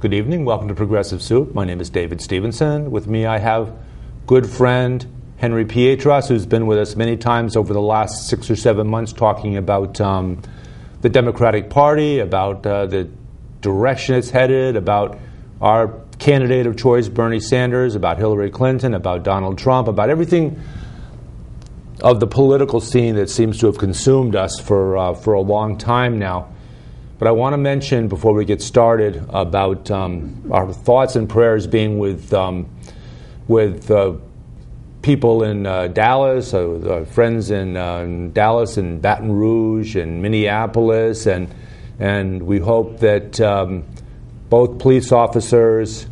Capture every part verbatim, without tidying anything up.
Good evening. Welcome to Progressive Soup. My name is David Stevenson. With me I have good friend Henry Pietras, who's been with us many times over the last six or seven months talking about um, the Democratic Party, about uh, the direction it's headed, about our candidate of choice, Bernie Sanders, about Hillary Clinton, about Donald Trump, about everything of the political scene that seems to have consumed us for, uh, for a long time now. But I want to mention, before we get started, about um, our thoughts and prayers being with um, with uh, people in uh, Dallas, uh, with our friends in, uh, in Dallas and Baton Rouge and Minneapolis, and and we hope that um, both police officers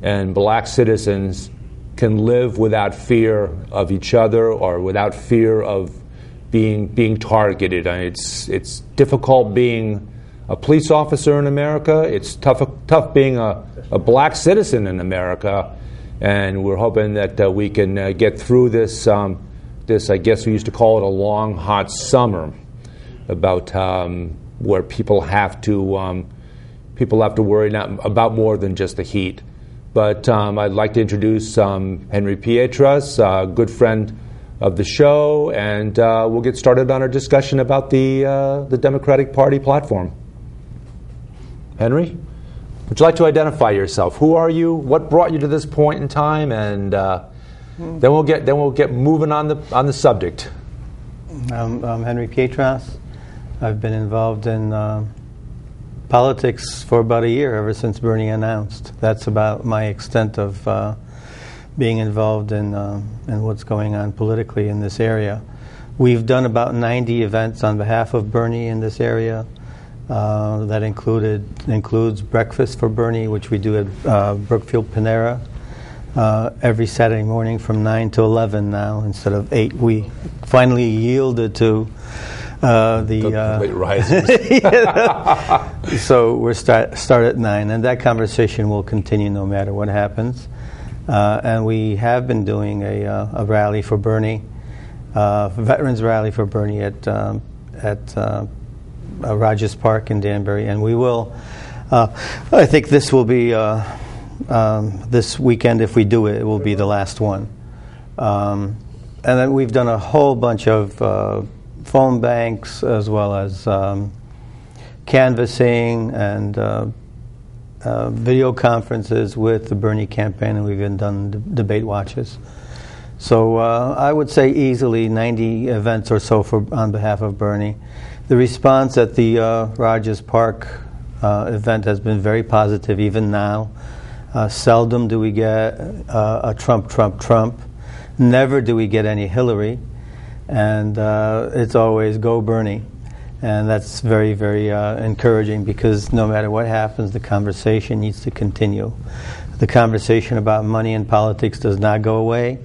and black citizens can live without fear of each other or without fear of being being targeted. I mean, it's it's difficult being a police officer in America. It's tough, tough being a, a black citizen in America, and we're hoping that uh, we can uh, get through this. Um, this, I guess, we used to call it a long, hot summer, about um, where people have to um, people have to worry not about more than just the heat. But um, I'd like to introduce um, Henry Pietras, a good friend of the show, and uh, we'll get started on our discussion about the uh, the Democratic Party platform. Henry, would you like to identify yourself? Who are you? What brought you to this point in time? And uh, then we'll get then we'll get moving on the on the subject. I'm, I'm Henry Pietras. I've been involved in uh, politics for about a year, ever since Bernie announced. That's about my extent of uh, being involved in uh, in what's going on politically in this area. We've done about ninety events on behalf of Bernie in this area. Uh, that included includes Breakfast for Bernie, which we do at uh, Brookfield Panera uh, every Saturday morning from nine to eleven now instead of eight. We finally yielded to uh, the, the uh, late risers. So we're start, start at nine, and that conversation will continue no matter what happens. Uh, and we have been doing a, uh, a rally for Bernie, uh, Veterans Rally for Bernie at um, at uh, Uh, Rogers Park in Danbury, and we will. Uh, I think this will be uh, um, this weekend. If we do it, it will be the last one. Um, and then we've done a whole bunch of uh, phone banks, as well as um, canvassing and uh, uh, video conferences with the Bernie campaign, and we've even done d- debate watches. So uh, I would say easily ninety events or so for on behalf of Bernie. The response at the uh, Rogers Park uh, event has been very positive, even now. Uh, seldom do we get uh, a Trump, Trump, Trump. Never do we get any Hillary. And uh, it's always go Bernie. And that's very, very uh, encouraging, because no matter what happens, the conversation needs to continue. The conversation about money and politics does not go away.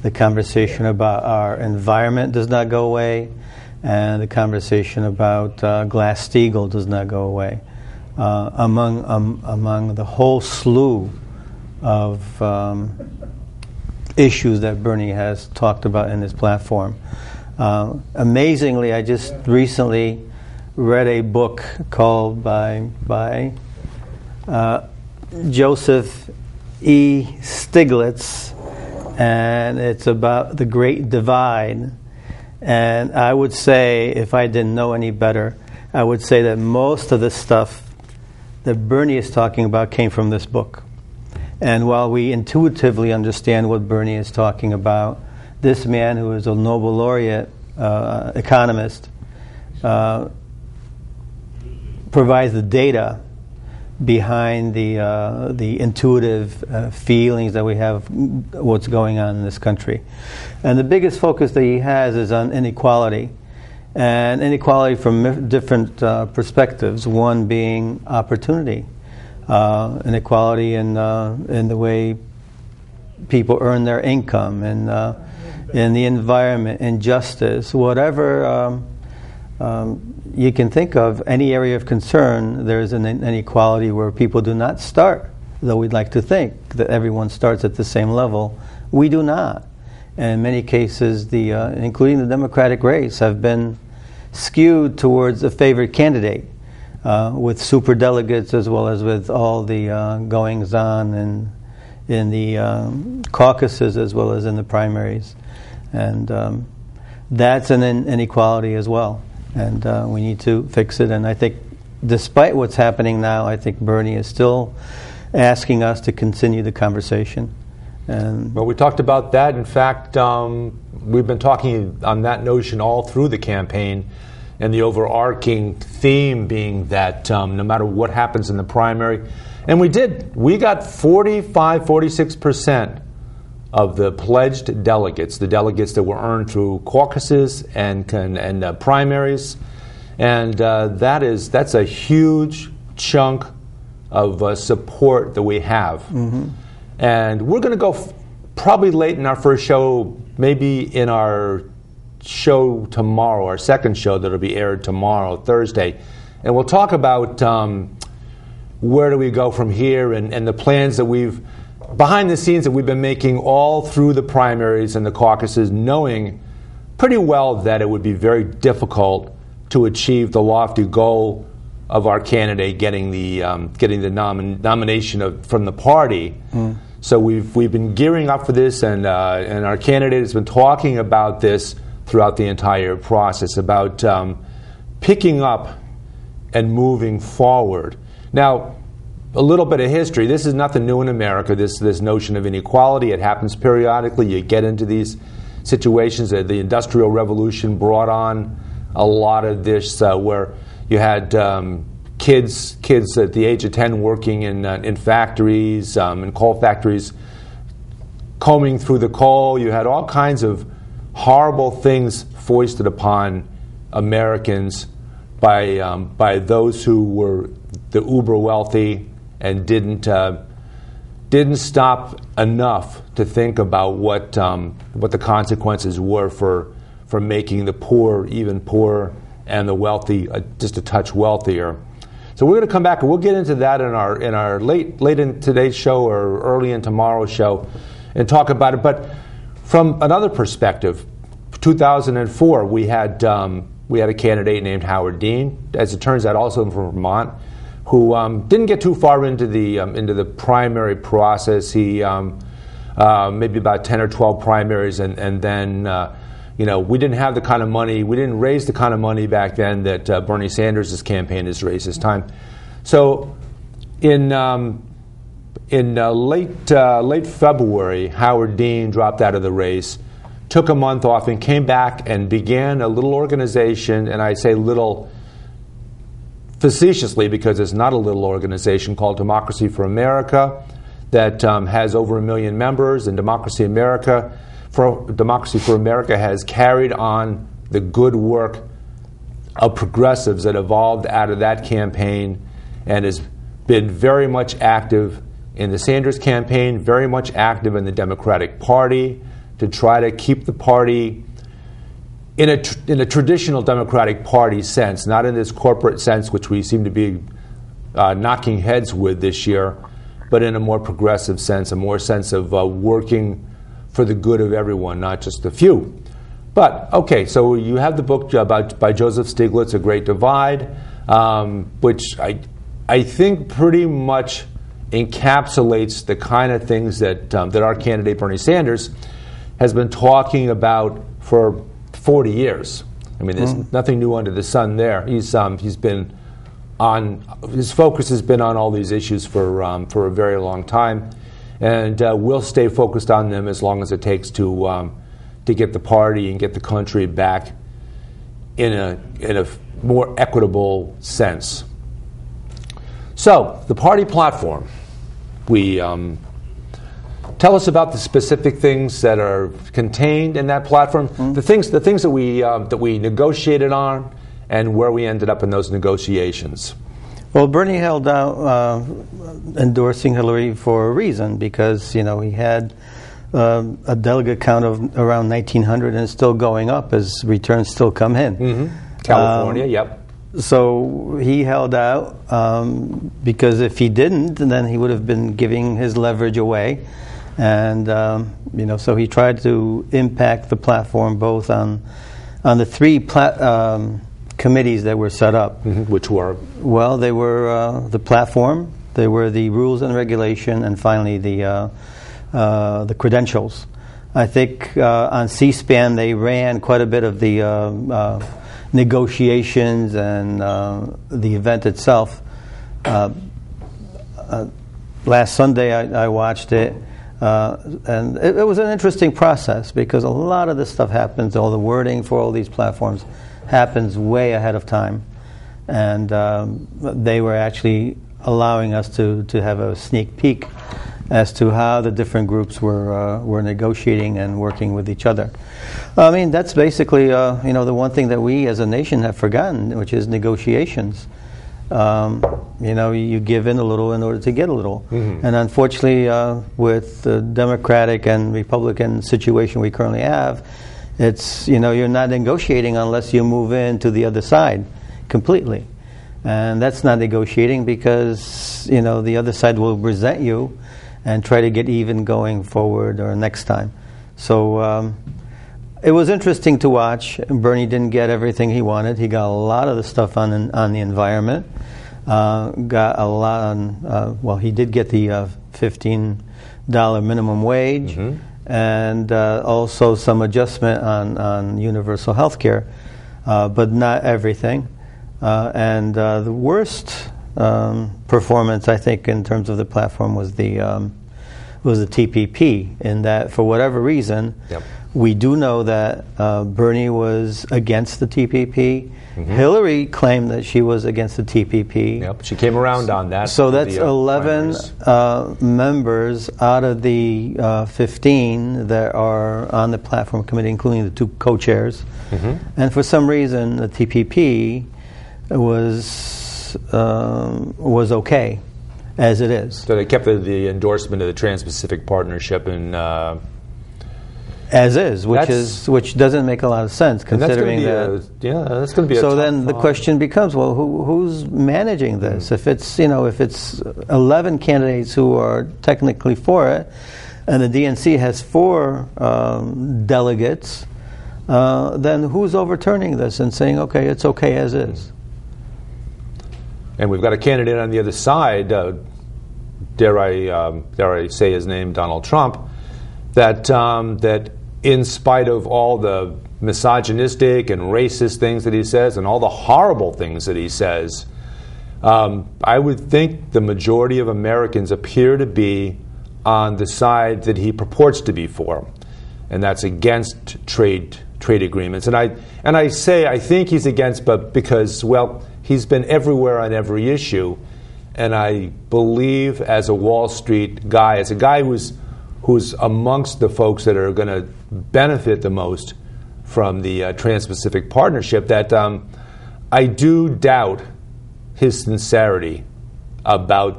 The conversation about our environment does not go away. And the conversation about uh, Glass-Steagall does not go away, uh, among um, among the whole slew of um, issues that Bernie has talked about in his platform. Uh, amazingly, I just recently read a book called by by uh, Joseph E. Stiglitz, and it's about the Great Divide. And I would say, if I didn't know any better, I would say that most of the stuff that Bernie is talking about came from this book. And while we intuitively understand what Bernie is talking about, this man, who is a Nobel laureate uh, economist, uh, provides the data behind the uh, the intuitive uh, feelings that we have, what's going on in this country. And the biggest focus that he has is on inequality, and inequality from different uh, perspectives, one being opportunity, uh, inequality in, uh, in the way people earn their income, and uh, in the environment, injustice, whatever um, Um, you can think of any area of concern. There is an inequality where people do not start, though we'd like to think that everyone starts at the same level. We do not. And in many cases, the uh, including the Democratic race, have been skewed towards a favored candidate. uh, with superdelegates as well as with all the uh, goings-on in, in the um, caucuses as well as in the primaries. And um, that's an inequality as well. And uh, we need to fix it. And I think despite what's happening now, I think Bernie is still asking us to continue the conversation. And well, we talked about that. In fact, um, we've been talking on that notion all through the campaign, and the overarching theme being that um, no matter what happens in the primary, and we did, we got forty-five, forty-six percent of the pledged delegates, the delegates that were earned through caucuses and and, and uh, primaries, and uh, that is that's a huge chunk of uh, support that we have. Mm-hmm. And we're going to go f- probably late in our first show, maybe in our show tomorrow, our second show that will be aired tomorrow, Thursday. And we'll talk about um, where do we go from here and, and the plans that we've, behind the scenes, that we've been making all through the primaries and the caucuses, knowing pretty well that it would be very difficult to achieve the lofty goal of our candidate getting the um, getting the nom- nomination of, from the party. Mm. So we've we've been gearing up for this, and uh, and our candidate has been talking about this throughout the entire process about um, picking up and moving forward. Now, a little bit of history. This is nothing new in America. This this notion of inequality, it happens periodically. You get into these situations. The Industrial Revolution brought on a lot of this, uh, where you had um, kids kids at the age of ten working in uh, in factories, um, in coal factories, combing through the coal. You had all kinds of horrible things foisted upon Americans by um, by those who were the uber wealthy and didn't uh, didn't stop enough to think about what um, what the consequences were for for making the poor even poorer and the wealthy uh, just a touch wealthier. So we're going to come back and we'll get into that in our in our late late in today's show or early in tomorrow's show and talk about it. But from another perspective, two thousand four we had um, we had a candidate named Howard Dean, as it turns out also from Vermont, who um, didn't get too far into the um, into the primary process. He um, uh, maybe about ten or twelve primaries, and and then. Uh, You know, we didn't have the kind of money, we didn't raise the kind of money back then that uh, Bernie Sanders' campaign has raised this time. So in um, in uh, late uh, late February, Howard Dean dropped out of the race, took a month off, and came back and began a little organization, and I say little facetiously because it's not a little organization, called Democracy for America, that um, has over a million members, and Democracy America. For Democracy for America has carried on the good work of progressives that evolved out of that campaign and has been very much active in the Sanders campaign, very much active in the Democratic Party to try to keep the party in a, tr- in a traditional Democratic Party sense, not in this corporate sense which we seem to be uh, knocking heads with this year, but in a more progressive sense, a more sense of uh, working for the good of everyone, not just a few. But, okay, so you have the book about, by Joseph Stiglitz, A Great Divide, um, which I I think pretty much encapsulates the kind of things that um, that our candidate, Bernie Sanders, has been talking about for forty years. I mean, there's mm-hmm. nothing new under the sun there. He's um, He's been on, his focus has been on all these issues for um, for a very long time. And uh, we'll stay focused on them as long as it takes to um, to get the party and get the country back in a in a more equitable sense. So the party platform, we um, tell us about the specific things that are contained in that platform, mm-hmm. the things the things that we uh, that we negotiated on, and where we ended up in those negotiations. Well, Bernie held out uh, endorsing Hillary for a reason, because, you know, he had uh, a delegate count of around nineteen hundred and it's still going up as returns still come in. Mm-hmm. California, um, yep. So he held out um, because if he didn't, then he would have been giving his leverage away. And, um, you know, so he tried to impact the platform both on on the three platforms. Um, committees that were set up. Mm-hmm. Which were? Well, they were uh, the platform, they were the rules and regulation, and finally the, uh, uh, the credentials. I think uh, on C-SPAN they ran quite a bit of the uh, uh, negotiations and uh, the event itself. Uh, uh, last Sunday I, I watched it, uh, and it, it was an interesting process because a lot of this stuff happens, all the wording for all these platforms happens way ahead of time. And um, they were actually allowing us to, to have a sneak peek as to how the different groups were uh, were negotiating and working with each other. I mean, that's basically uh, you know the one thing that we as a nation have forgotten, which is negotiations. Um, you know, you give in a little in order to get a little. Mm-hmm. And unfortunately, uh, with the Democratic and Republican situation we currently have, it's, you know, you're not negotiating unless you move in to the other side completely. And that's not negotiating because, you know, the other side will resent you and try to get even going forward or next time. So um, it was interesting to watch. Bernie didn't get everything he wanted. He got a lot of the stuff on on the environment. Uh, got a lot on, uh, well, he did get the uh, fifteen dollar minimum wage, mm-hmm. and uh, also some adjustment on, on universal health care, uh, but not everything. Uh, and uh, the worst Um, performance, I think, in terms of the platform was the um, was the T P P, in that for whatever reason, yep. we do know that uh, Bernie was against the T P P. Mm-hmm. Hillary claimed that she was against the T P P. Yep, she came around so, on that. So that's the, uh, eleven uh, members out of the uh, fifteen that are on the platform committee, including the two co-chairs. Mm-hmm. And for some reason, the T P P was Um, was okay as it is. So they kept the, the endorsement of the Trans-Pacific Partnership and uh, as is, which is which doesn't make a lot of sense considering that's that. A, yeah, that's going to be. So a then the thought. question becomes: well, who, who's managing this? Mm-hmm. If it's you know if it's eleven candidates who are technically for it, and the D N C has four um, delegates, uh, then who's overturning this and saying, okay, it's okay as mm-hmm. is? And we've got a candidate on the other side, uh, dare I um, dare I say his name, Donald Trump, that um, that in spite of all the misogynistic and racist things that he says and all the horrible things that he says, um, I would think the majority of Americans appear to be on the side that he purports to be for, and that's against trade trade agreements. And I and I say I think he's against, but because well. He's been everywhere on every issue, and I believe as a Wall Street guy, as a guy who's, who's amongst the folks that are going to benefit the most from the uh, Trans-Pacific Partnership, that um, I do doubt his sincerity about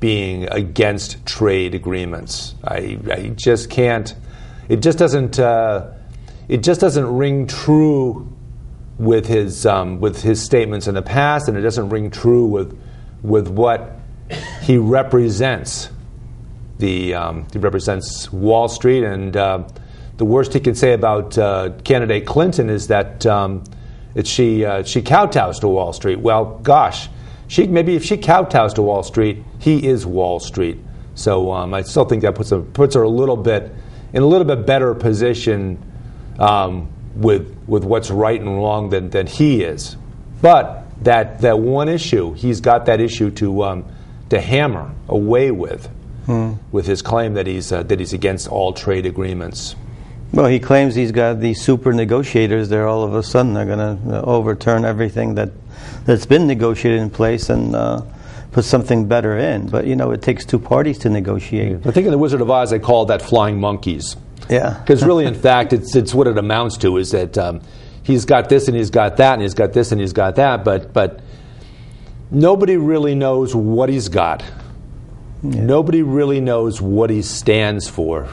being against trade agreements. I, I just can't. It just doesn't. Uh, it just doesn't ring true with his um, with his statements in the past, and it doesn't ring true with with what he represents. The um, he represents Wall Street, and uh, the worst he can say about uh, candidate Clinton is that um, it she uh, she kowtows to Wall Street. Well, gosh, she maybe if she kowtows to Wall Street, he is Wall Street. So um, I still think that puts her, puts her a little bit in a little bit better position. Um, with with what's right and wrong than, than he is. But that that one issue, he's got that issue to um, to hammer away with, hmm. with his claim that he's uh, that he's against all trade agreements. Well, he claims he's got these super negotiators there. All of a sudden, they're going to overturn everything that that's been negotiated in place and uh, put something better in. But, you know, it takes two parties to negotiate. Yeah. I think in The Wizard of Oz, they call that flying monkeys. Yeah, because really, in fact, it's it's what it amounts to is that um, he's got this and he's got that and he's got this and he's got that, but but nobody really knows what he's got. Yeah. Nobody really knows what he stands for,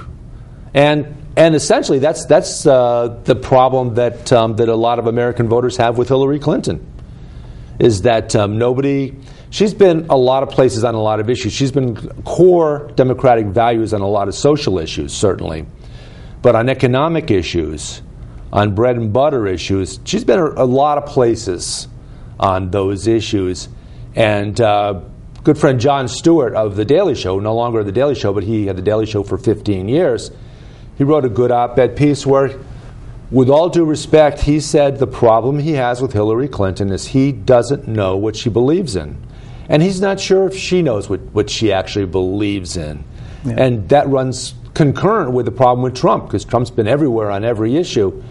and and essentially that's that's uh, the problem that um, that a lot of American voters have with Hillary Clinton, is that um, nobody. She's been a lot of places on a lot of issues. She's been core Democratic values on a lot of social issues, certainly. But on economic issues, on bread and butter issues. She's been a lot of places on those issues. And uh, good friend Jon Stewart of The Daily Show, no longer The Daily Show, but he had The Daily Show for fifteen years, he wrote a good op-ed piece where, with all due respect, he said the problem he has with Hillary Clinton is he doesn't know what she believes in. And he's not sure if she knows what, what she actually believes in. Yeah. And that runs concurrent with the problem with Trump, because Trump's been everywhere on every issue.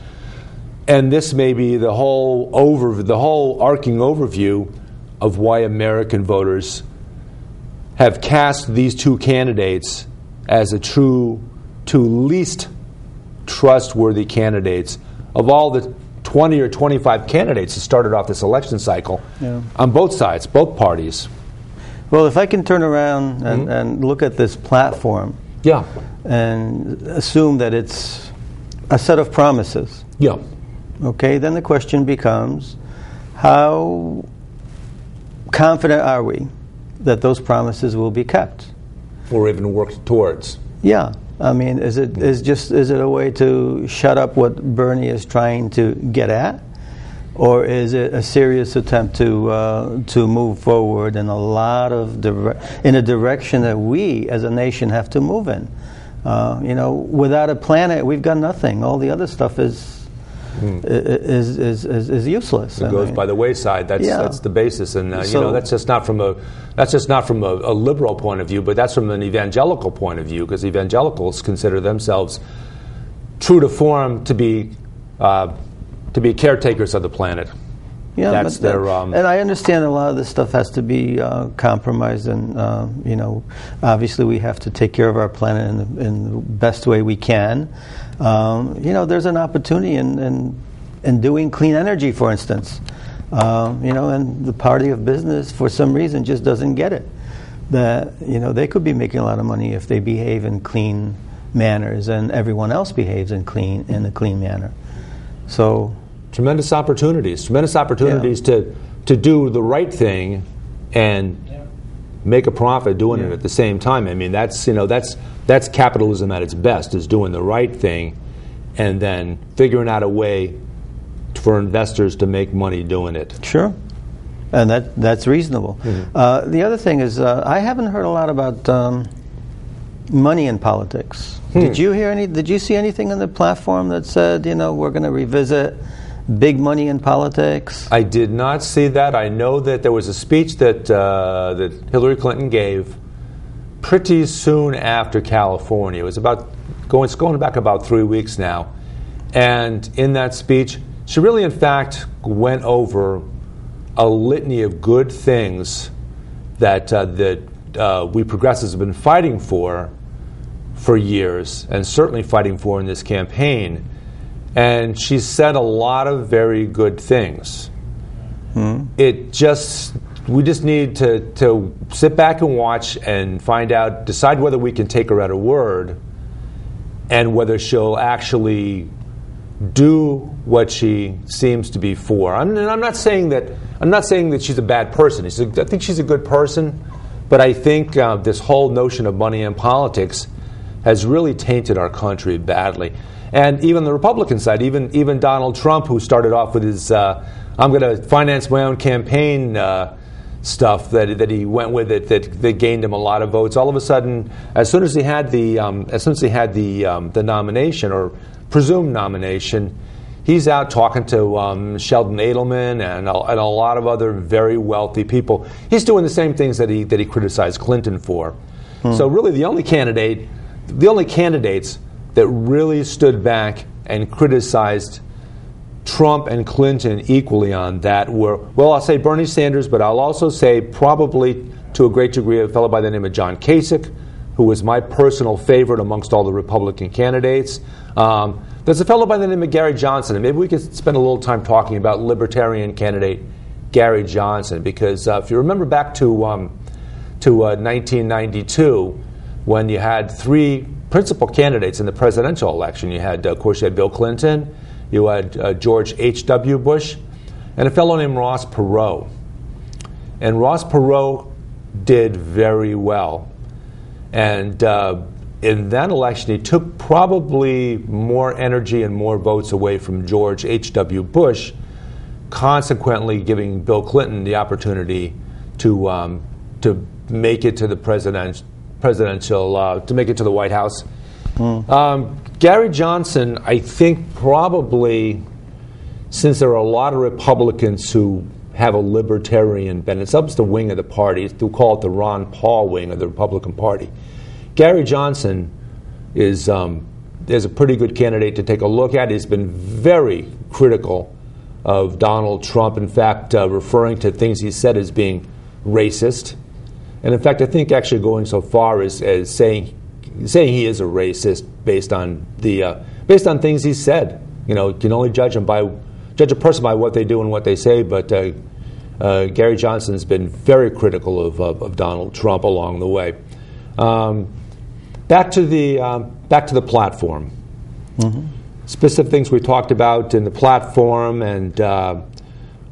And this may be the whole over, the whole arcing overview of why American voters have cast these two candidates as the true two least trustworthy candidates of all the twenty or twenty-five candidates that started off this election cycle, yeah, on both sides, both parties. Well, if I can turn around and, mm-hmm. and look at this platform, yeah, and assume that it's a set of promises, yeah, okay, then the question becomes, how confident are we that those promises will be kept? Or even worked towards. Yeah. I mean, is it is just is it a way to shut up what Bernie is trying to get at, or is it a serious attempt to uh, to move forward in a lot of dire- in a direction that we as a nation have to move in? Uh, you know, without a planet, we've got nothing. All the other stuff is mm. is, is is is useless. It I goes mean. by the wayside. That's yeah. that's the basis, and uh, you so, know that's just not from a. That's just not from a, a liberal point of view, but that's from an evangelical point of view, because evangelicals consider themselves true to form to be uh, to be caretakers of the planet. Yeah, that's their. That, um, and I understand a lot of this stuff has to be uh, compromised, and uh, you know, obviously we have to take care of our planet in the, in the best way we can. Um, you know, there's an opportunity in in, in doing clean energy, for instance. Uh, you know, and the party of business, for some reason, just doesn't get it. That, you know, they could be making a lot of money if they behave in clean manners, and everyone else behaves in clean in a clean manner. So, tremendous opportunities, tremendous opportunities yeah. to to do the right thing, and yeah. make a profit doing yeah. it at the same time. I mean, that's you know, that's that's capitalism at its best, is doing the right thing, and then figuring out a way for investors to make money doing it. Sure. And that that's reasonable. Mm-hmm. Uh, the other thing is, uh, I haven't heard a lot about um, money in politics. Hmm. Did you hear any? Did you see anything on the platform that said, you know, we're going to revisit big money in politics? I did not see that. I know that there was a speech that uh, that Hillary Clinton gave pretty soon after California. It was about going it's going back about three weeks now, and in that speech, she really, in fact, went over a litany of good things that uh, that uh, we progressives have been fighting for for years, and certainly fighting for in this campaign. And she said a lot of very good things. Hmm. It just we just need to to sit back and watch and find out, decide whether we can take her at her word, and whether she'll actually do what she seems to be for. I'm, and I'm not saying that I'm not saying that she's a bad person. She's a, I think she's a good person, but I think uh, this whole notion of money and politics has really tainted our country badly. And even the Republican side, even even Donald Trump, who started off with his uh, "I'm going to finance my own campaign" uh, stuff that that he went with it that, that gained him a lot of votes. All of a sudden, as soon as he had the um, as soon as he had the um, the nomination or presumed nomination, he's out talking to um, Sheldon Adelman and a, and a lot of other very wealthy people. He's doing the same things that he that he criticized Clinton for. Hmm. So really, the only candidate, the only candidates that really stood back and criticized Trump and Clinton equally on that were, well, I'll say Bernie Sanders, but I'll also say probably to a great degree a fellow by the name of John Kasich, who was my personal favorite amongst all the Republican candidates. Um, there's a fellow by the name of Gary Johnson, and maybe we could spend a little time talking about Libertarian candidate Gary Johnson, because uh, if you remember back to um, to uh, nineteen ninety-two, when you had three principal candidates in the presidential election, you had, of course, you had Bill Clinton, you had uh, George H W Bush, and a fellow named Ross Perot. And Ross Perot did very well. And uh, in that election, he took probably more energy and more votes away from George H W. Bush, consequently giving Bill Clinton the opportunity to um, to make it to the president, presidential uh, to make it to the White House. Mm. Um, Gary Johnson, I think, probably, since there are a lot of Republicans who have a libertarian bent, it's up to the wing of the party. They'll call it the Ron Paul wing of the Republican Party. Gary Johnson is, um, is a pretty good candidate to take a look at. He's been very critical of Donald Trump, in fact, uh, referring to things he said as being racist. And in fact, I think actually going so far as, as saying, saying he is a racist based on, the, uh, based on things he said. You know, you can only judge, him by, judge a person by what they do and what they say, but uh, uh, Gary Johnson's been very critical of, of, of Donald Trump along the way. Um, Back to the um, back to the platform. Mm-hmm. Specific things we talked about in the platform and uh,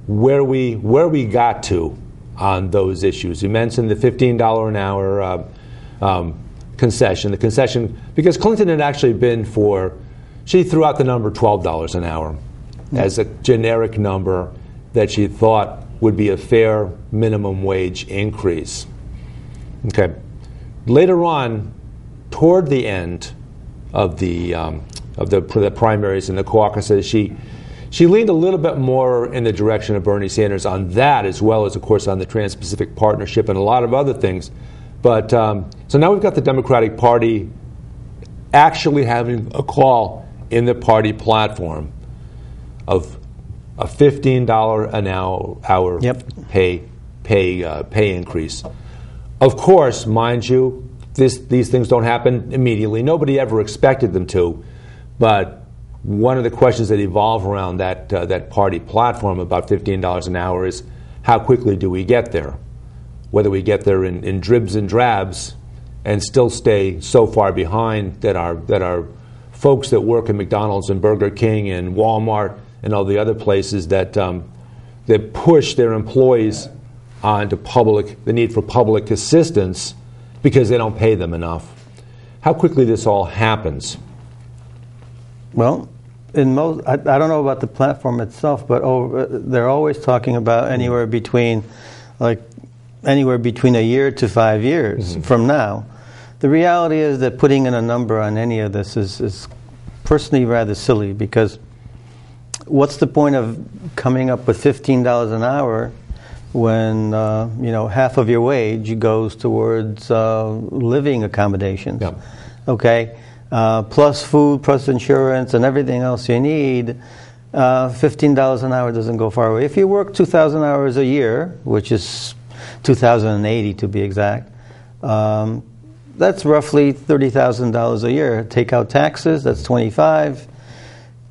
where we where we got to on those issues. You mentioned the fifteen dollars an hour uh, um, concession. The concession because Clinton had actually been for she threw out the number twelve dollars an hour mm-hmm. as a generic number that she thought would be a fair minimum wage increase. Okay, later on. Toward the end of the um, of the, the primaries and the caucuses, she she leaned a little bit more in the direction of Bernie Sanders on that, as well as, of course, on the Trans-Pacific Partnership and a lot of other things. But um, so now we've got the Democratic Party actually having a call in the party platform of a fifteen dollars an hour hour yep. pay pay uh, pay increase. Of course, mind you. This, these things don't happen immediately. Nobody ever expected them to, but one of the questions that evolve around that uh, that party platform about fifteen dollars an hour is how quickly do we get there? Whether we get there in, in dribs and drabs and still stay so far behind that our that our folks that work at McDonald's and Burger King and Walmart and all the other places that um, that push their employees onto public the need for public assistance. Because they don't pay them enough. How quickly this all happens? Well, in most, I, I don't know about the platform itself, but over, they're always talking about anywhere between, like, anywhere between a year to five years mm-hmm. from now. The reality is that putting in a number on any of this is, is personally rather silly because what's the point of coming up with fifteen dollars an hour? When uh, you know half of your wage goes towards uh, living accommodations, yeah. okay, uh, plus food, plus insurance, and everything else you need, uh, fifteen dollars an hour doesn't go far away. If you work two thousand hours a year, which is two thousand and eighty to be exact, um, that's roughly thirty thousand dollars a year. Take out taxes, that's twenty-five.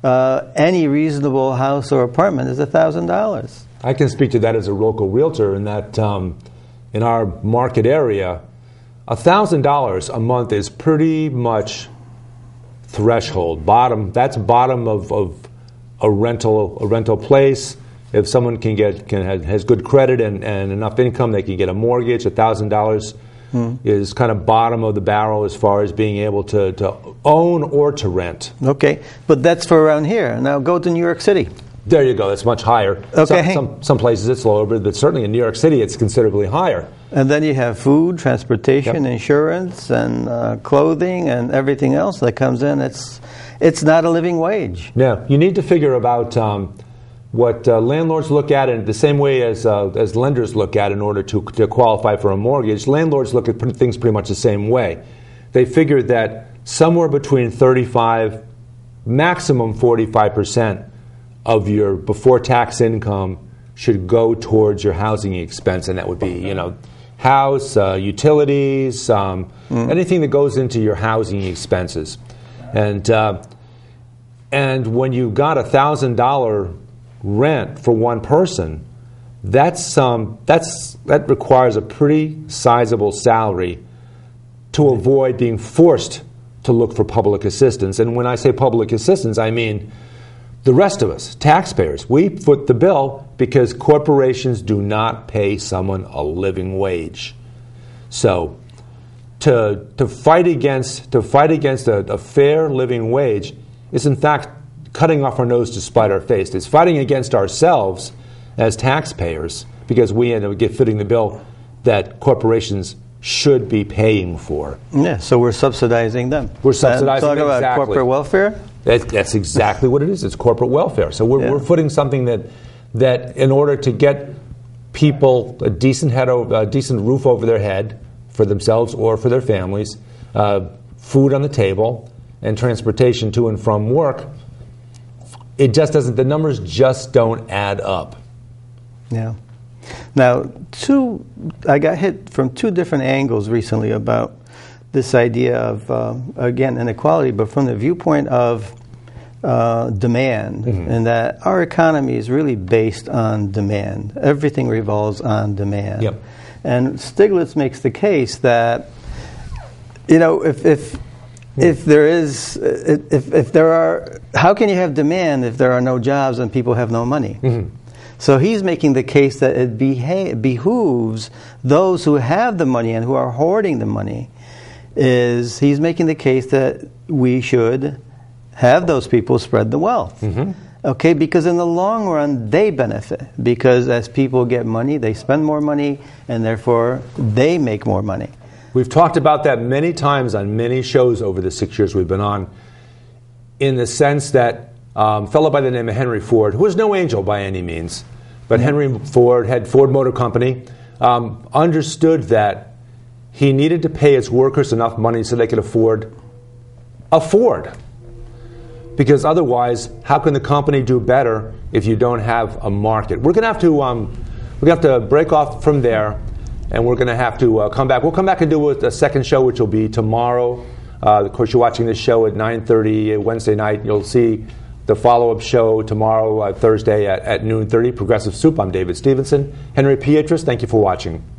Uh, any reasonable house or apartment is a thousand dollars. I can speak to that as a local realtor in that um, in our market area, one thousand dollars a month is pretty much threshold, bottom. That's bottom of, of a rental a rental place. If someone can get can has, has good credit and, and enough income, they can get a mortgage. one thousand dollars mm. is kind of bottom of the barrel as far as being able to, to own or to rent. Okay, but that's for around here. Now go to New York City. There you go. That's much higher. Okay. Some, some, some places it's lower, but certainly in New York City it's considerably higher. And then you have food, transportation, yep. insurance, and uh, clothing, and everything else that comes in. It's it's not a living wage. Yeah. You need to figure about um, what uh, landlords look at in the same way as uh, as lenders look at in order to to qualify for a mortgage. Landlords look at things pretty much the same way. They figure that somewhere between thirty-five, maximum forty-five percent. Of your before-tax income should go towards your housing expense, and that would be, you know, house, uh, utilities, um, mm. anything that goes into your housing expenses. And uh, and when you got a thousand dollar rent for one person, that's um that's that requires a pretty sizable salary to avoid being forced to look for public assistance. And when I say public assistance, I mean. The rest of us, taxpayers, we foot the bill because corporations do not pay someone a living wage. So to to fight against to fight against a, a fair living wage is in fact cutting off our nose to spite our face. It's fighting against ourselves as taxpayers because we end up footing the bill that corporations should be paying for. Yeah, so we're subsidizing them. We're subsidizing them, exactly. Talk about corporate welfare? That's, that's exactly what it is. It's corporate welfare. So we're, yeah. we're footing something that, that in order to get people a decent, head over, a decent roof over their head for themselves or for their families, uh, food on the table, and transportation to and from work, it just doesn't, the numbers just don't add up. Yeah. Now, two, I got hit from two different angles recently about this idea of, uh, again, inequality, but from the viewpoint of uh, demand, mm-hmm. and that our economy is really based on demand. Everything revolves on demand. Yep. And Stiglitz makes the case that, you know, if, if If there is, if, if there are, how can you have demand if there are no jobs and people have no money? Mm-hmm. So he's making the case that it beha- behooves those who have the money and who are hoarding the money, is he's making the case that we should have those people spread the wealth. Mm-hmm. Okay, because in the long run, they benefit. Because as people get money, they spend more money, and therefore they make more money. We've talked about that many times on many shows over the six years we've been on, in the sense that um, a fellow by the name of Henry Ford, who was no angel by any means, but Henry Ford had Ford Motor Company, um, understood that he needed to pay his workers enough money so they could afford a Ford. Because otherwise, how can the company do better if you don't have a market? We're going to have to um, we're going to have to break off from there. And we're going to have to uh, come back. We'll come back and do a second show, which will be tomorrow. Uh, of course, you're watching this show at nine thirty Wednesday night. You'll see the follow-up show tomorrow, uh, Thursday at, at noon thirty, Progressive Soup. I'm David Stevenson. Henry Pietras, thank you for watching.